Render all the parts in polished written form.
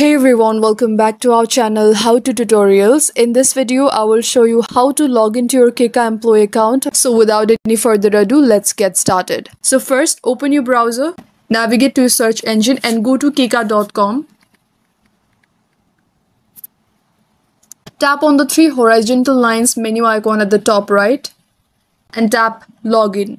Hey everyone, welcome back to our channel How To Tutorials. In this video, I will show you how to log into your Keka employee account. So without any further ado, let's get started. So first, open your browser, navigate to your search engine and go to keka.com. Tap on the three horizontal lines menu icon at the top right and tap login.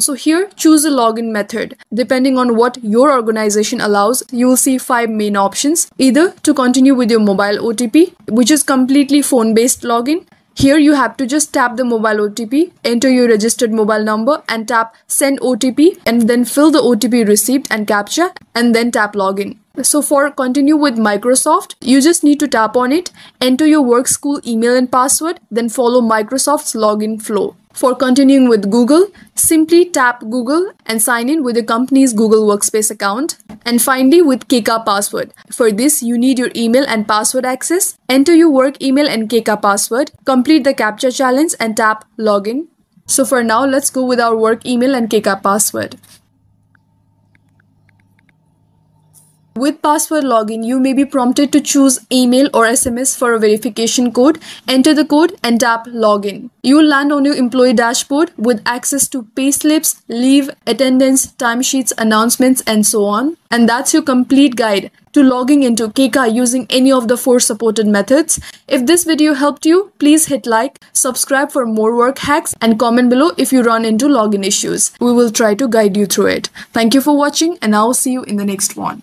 So here, choose a login method. Depending on what your organization allows, you will see five main options. Either to continue with your mobile OTP, which is completely phone-based login. Here you have to just tap the mobile OTP, enter your registered mobile number and tap send OTP and then fill the OTP received and captcha and then tap login. So for continue with Microsoft, you just need to tap on it, enter your work school email and password, then follow Microsoft's login flow. For continuing with Google, simply tap Google and sign in with your company's Google Workspace account. And finally with Keka password. For this, you need your email and password access. Enter your work email and Keka password, complete the CAPTCHA challenge and tap login. So for now, let's go with our work email and Keka password. With password login, you may be prompted to choose email or SMS for a verification code. Enter the code and tap login. You will land on your employee dashboard with access to payslips, leave, attendance, timesheets, announcements, and so on. And that's your complete guide to logging into Keka using any of the four supported methods. If this video helped you, please hit like, subscribe for more work hacks, and comment below if you run into login issues. We will try to guide you through it. Thank you for watching, and I'll see you in the next one.